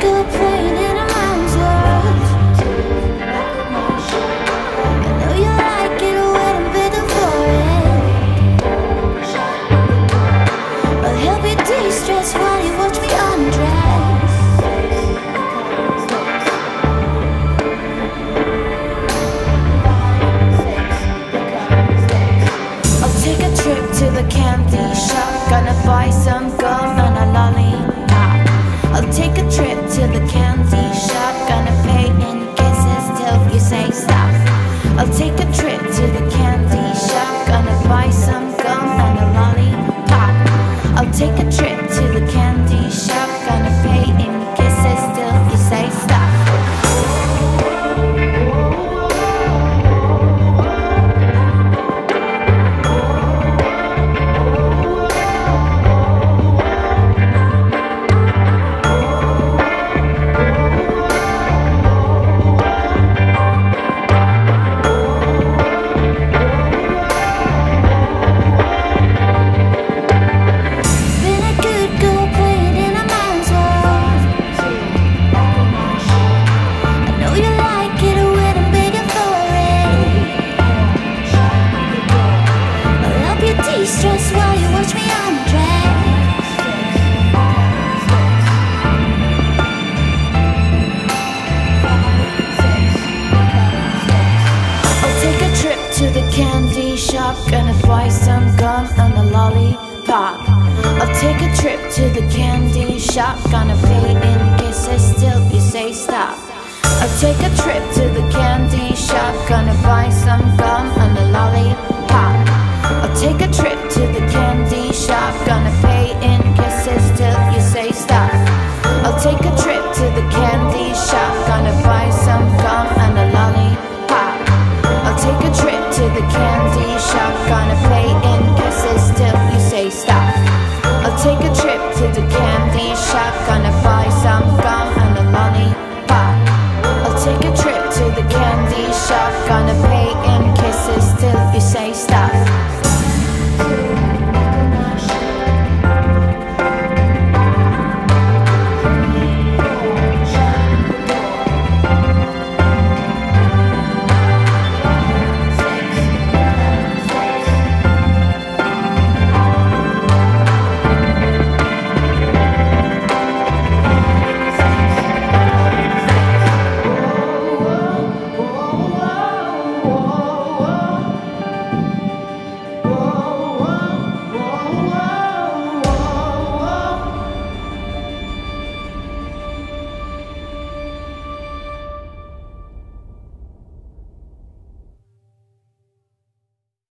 Gonna